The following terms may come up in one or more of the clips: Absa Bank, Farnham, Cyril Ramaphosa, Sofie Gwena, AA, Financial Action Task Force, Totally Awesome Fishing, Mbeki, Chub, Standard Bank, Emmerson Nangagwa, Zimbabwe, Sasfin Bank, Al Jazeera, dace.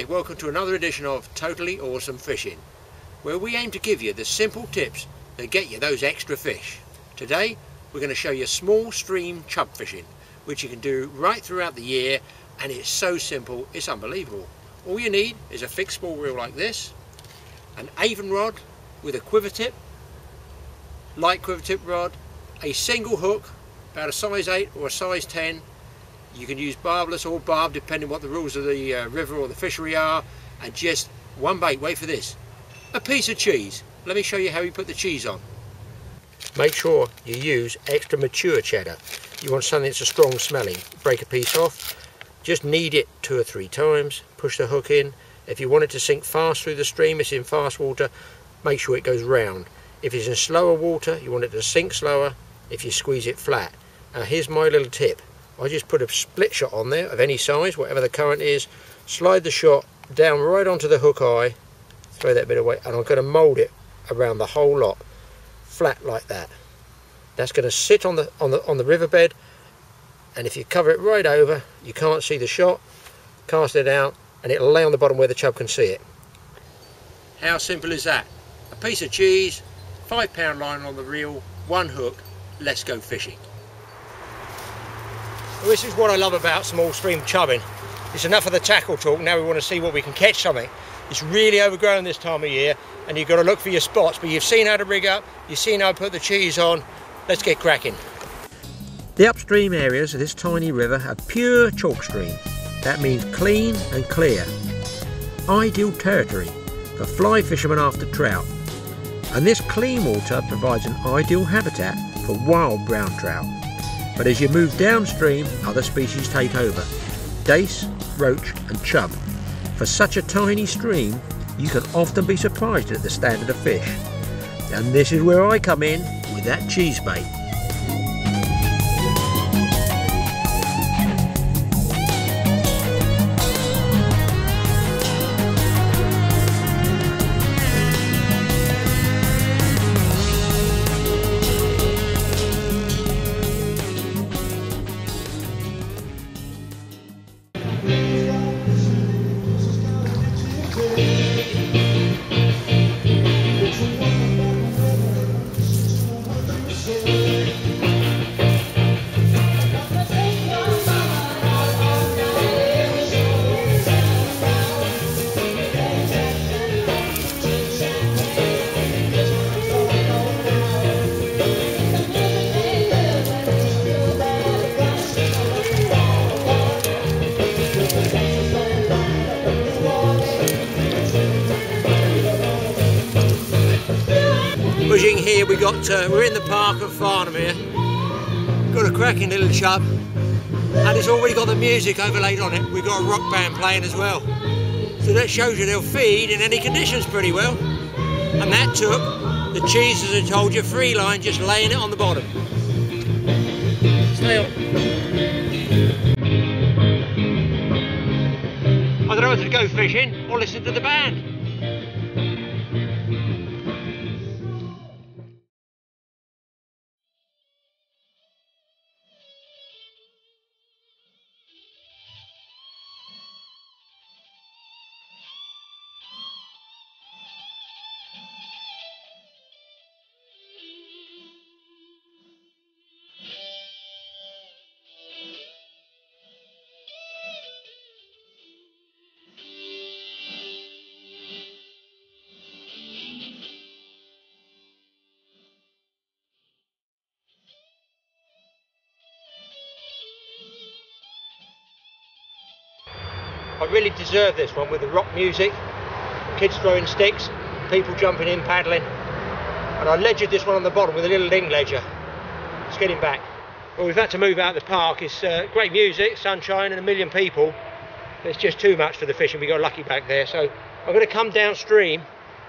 Hi, welcome to another edition of Totally Awesome Fishing, where we aim to give you the simple tips that get you those extra fish. Today we're going to show you small stream chub fishing, which you can do right throughout the year, and it's so simple it's unbelievable. All you need is a fixed spool reel like this, an Avon rod with a quiver tip, light quiver tip rod, a single hook about a size 8 or a size 10. You can use barbless or barb depending what the rules of the river or the fishery are, and just one bait. Wait for this, a piece of cheese. Let me show you how you put the cheese on. Make sure you use extra mature cheddar. You want something that's a strong smelling. Break a piece off, just knead it 2 or 3 times, push the hook in. If you want it to sink fast through the stream, it's in fast water, make sure it goes round. If it's in slower water, you want it to sink slower if you squeeze it flat. Now here's my little tip. I just put a split shot on there of any size, whatever the current is, slide the shot down right onto the hook eye, throw that bit away, and I'm going to mould it around the whole lot, flat like that. That's going to sit on the riverbed, and if you cover it right over, you can't see the shot, cast it out, and it'll lay on the bottom where the chub can see it. How simple is that? A piece of cheese, 5-pound line on the reel, 1 hook, let's go fishing. Well, this is what I love about small stream chubbing. It's enough of the tackle talk, now we want to see what we can catch something. It's really overgrown this time of year, and you've got to look for your spots, but you've seen how to rig up, you've seen how to put the cheese on. Let's get cracking. The upstream areas of this tiny river are pure chalk stream. That means clean and clear. Ideal territory for fly fishermen after trout. And this clean water provides an ideal habitat for wild brown trout. But as you move downstream, other species take over. Dace, roach and chub. For such a tiny stream, you can often be surprised at the standard of fish. And this is where I come in with that cheese bait. Here we got, we're in the park of Farnham here, got a cracking little chub, and it's already got the music overlaid on it. We've got a rock band playing as well, so that shows you they'll feed in any conditions pretty well. And that took the cheese, as I told you, free line, just laying it on the bottom. Stay on. I don't know whether to go fishing or listen to the band. I really deserve this one with the rock music, kids throwing sticks, people jumping in, paddling. And I ledgered this one on the bottom with a little ling ledger. Let's get him back. Well, we've had to move out of the park. It's great music, sunshine and a million people. It's just too much for the fishing. We got lucky back there. So I'm going to come downstream,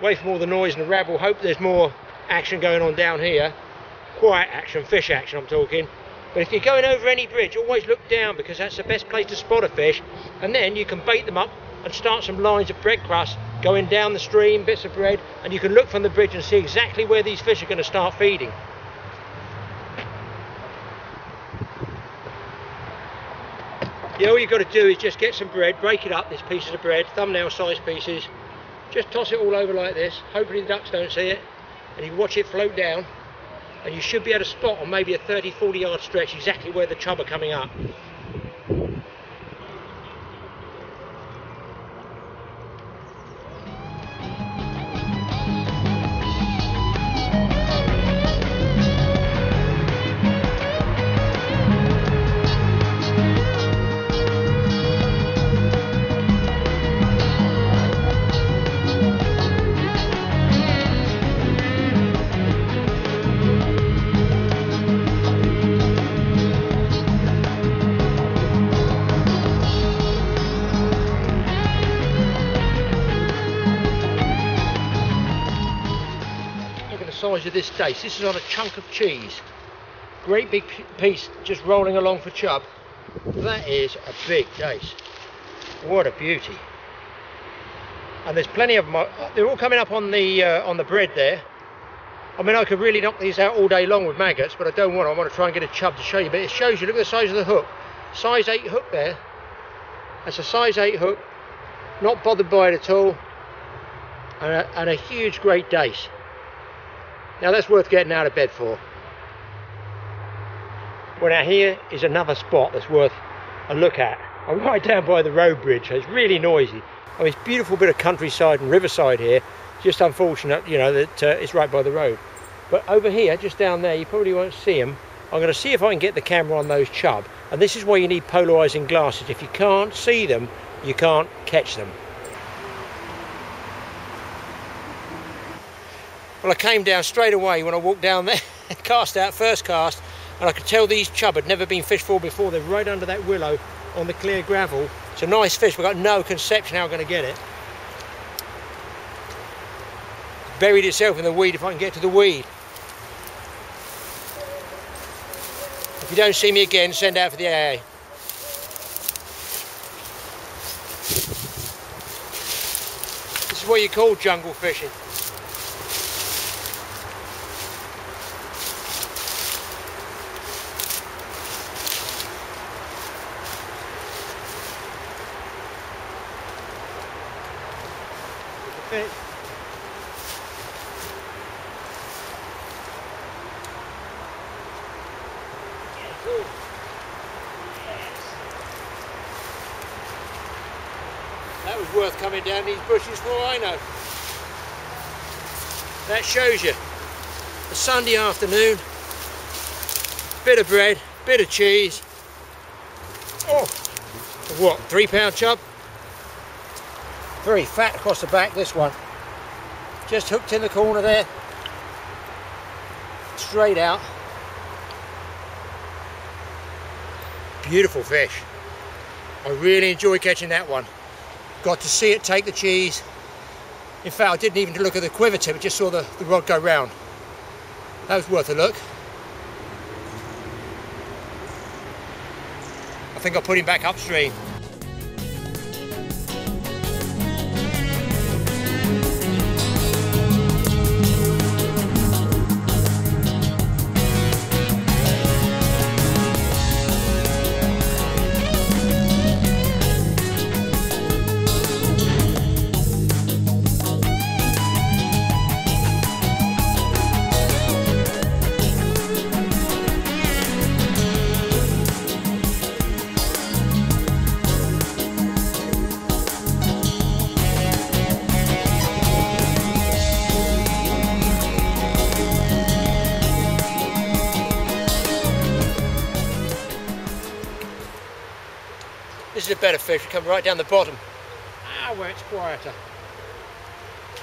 away from all the noise and the rabble. Hope there's more action going on down here. Quiet action, fish action I'm talking. But if you're going over any bridge, always look down, because that's the best place to spot a fish, and then you can bait them up and start some lines of bread crust going down the stream, bits of bread, and you can look from the bridge and see exactly where these fish are going to start feeding. Yeah, all you've got to do is just get some bread, break it up, these pieces of bread, thumbnail size pieces, just toss it all over like this, hopefully the ducks don't see it, and you watch it float down, and you should be able to spot on maybe a 30-40 yard stretch exactly where the chub are coming up. Size of this dace. This is on a chunk of cheese. Great big piece just rolling along for chub. That is a big dace. What a beauty. And there's plenty of them. They're all coming up on the bread there. I mean, I could really knock these out all day long with maggots, but I don't want to. I want to try and get a chub to show you. But it shows you, look at the size of the hook. Size 8 hook there. That's a size 8 hook. Not bothered by it at all. And a huge great dace. Now that's worth getting out of bed for. Well, now here is another spot that's worth a look at. I'm right down by the road bridge, so it's really noisy. I mean, it's a beautiful bit of countryside and riverside here. Just unfortunate, you know, that it's right by the road. But over here, just down there, you probably won't see them. I'm going to see if I can get the camera on those chub. And this is why you need polarizing glasses. If you can't see them, you can't catch them. Well, I came down straight away when I walked down there, cast out, first cast, and I could tell these chub had never been fished for before. They're right under that willow on the clear gravel. It's a nice fish, but I've got no conception how I'm going to get it. It's buried itself in the weed if I can get to the weed. If you don't see me again, send out for the AA. This is what you call jungle fishing. That was worth coming down these bushes for, I know. That shows you a Sunday afternoon, bit of bread, bit of cheese. Oh, what, 3 pound chub? Very fat across the back, this one. Just hooked in the corner there. Straight out. Beautiful fish. I really enjoy catching that one. Got to see it take the cheese. In fact, I didn't even look at the quiver tip, I just saw the rod go round. That was worth a look. I think I'll put him back upstream. This is a better fish, we come right down the bottom. Ah, where it's quieter.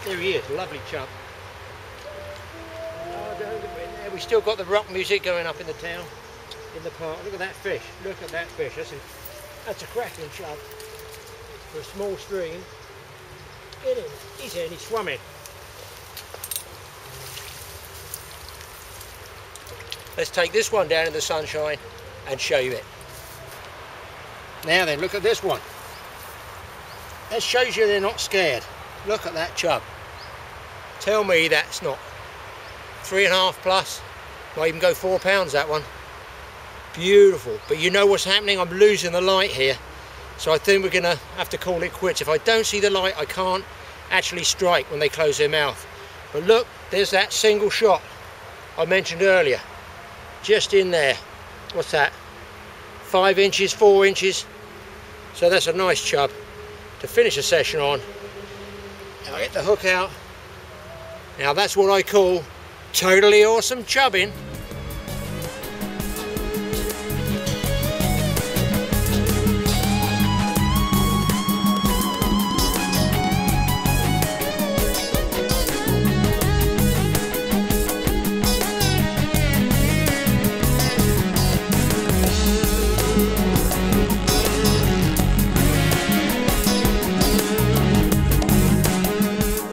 There he is, lovely chub. Oh, don't get in there. We still got the rock music going up in the town, in the park. Look at that fish, look at that fish. That's a cracking chub for a small stream. Get him, he's in, he's swimming. Let's take this one down in the sunshine and show you it. Now then, look at this one. That shows you they're not scared. Look at that chub. Tell me that's not 3.5 plus. Might even go 4 pounds, that one. Beautiful. But you know what's happening? I'm losing the light here. So I think we're gonna have to call it quits. If I don't see the light, I can't actually strike when they close their mouth. But look, there's that single shot I mentioned earlier, just in there. What's that? 5 inches, 4 inches. So that's a nice chub to finish the session on. Now I get the hook out. Now that's what I call totally awesome chubbing.